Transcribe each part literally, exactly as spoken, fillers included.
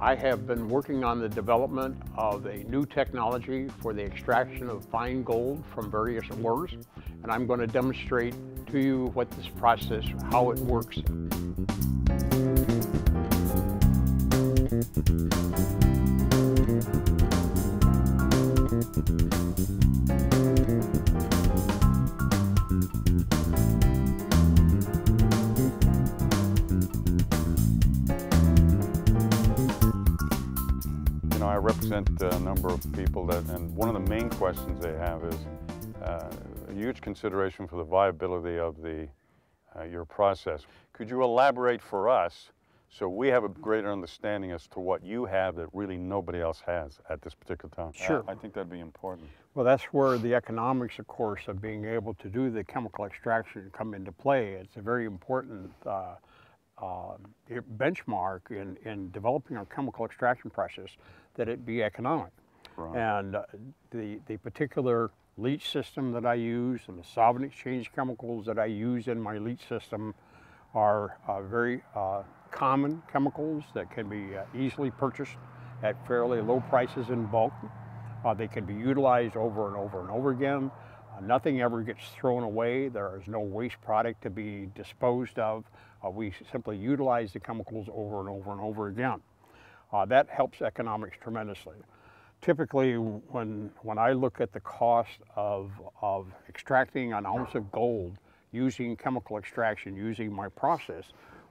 I have been working on the development of a new technology for the extraction of fine gold from various ores, and I'm going to demonstrate to you what this process, how it works. I represent a number of people that, and one of the main questions they have is uh, a huge consideration for the viability of the, uh, your process. Could you elaborate for us so we have a greater understanding as to what you have that really nobody else has at this particular time? Sure. I, I think that'd be important. Well, that's where the economics, of course, of being able to do the chemical extraction come into play. It's a very important uh, Uh, benchmark in, in developing our chemical extraction process, that it be economic. Right. And uh, the, the particular leach system that I use and the solvent exchange chemicals that I use in my leach system are uh, very uh, common chemicals that can be uh, easily purchased at fairly low prices in bulk. Uh, they can be utilized over and over and over again. Uh, nothing ever gets thrown away. There is no waste product to be disposed of. Uh, we simply utilize the chemicals over and over and over again. Uh, that helps economics tremendously. Typically, when, when I look at the cost of, of extracting an ounce of gold using chemical extraction, using my process,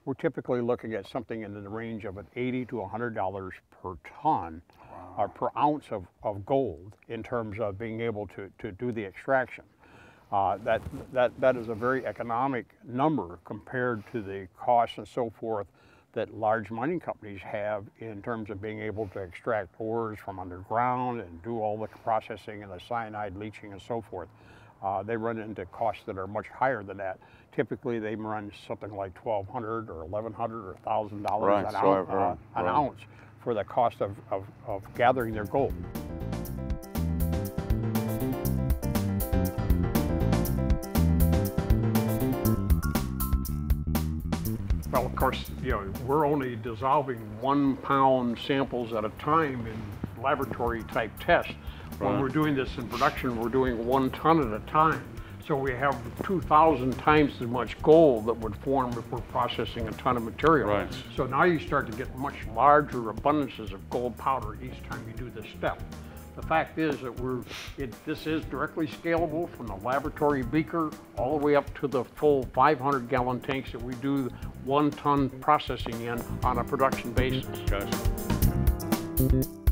we're typically looking at something in the range of an eighty to one hundred dollars per ton. Or per ounce of, of gold in terms of being able to, to do the extraction. Uh, that, that, that is a very economic number compared to the costs and so forth that large mining companies have in terms of being able to extract ores from underground and do all the processing and the cyanide leaching and so forth. Uh, they run into costs that are much higher than that. Typically, they run something like twelve hundred dollars or eleven hundred dollars or one thousand dollars right, an, so ounce, heard, uh, an right. ounce. for the cost of, of, of gathering their gold. Well, of course, you know, we're only dissolving one pound samples at a time in laboratory type tests. Right. When we're doing this in production, we're doing one ton at a time. So we have two thousand times as much gold that would form if we're processing a ton of material. Right. So now you start to get much larger abundances of gold powder each time you do this step. The fact is that we're, it, this is directly scalable from the laboratory beaker all the way up to the full five hundred gallon tanks that we do one ton processing in on a production basis. Gotcha.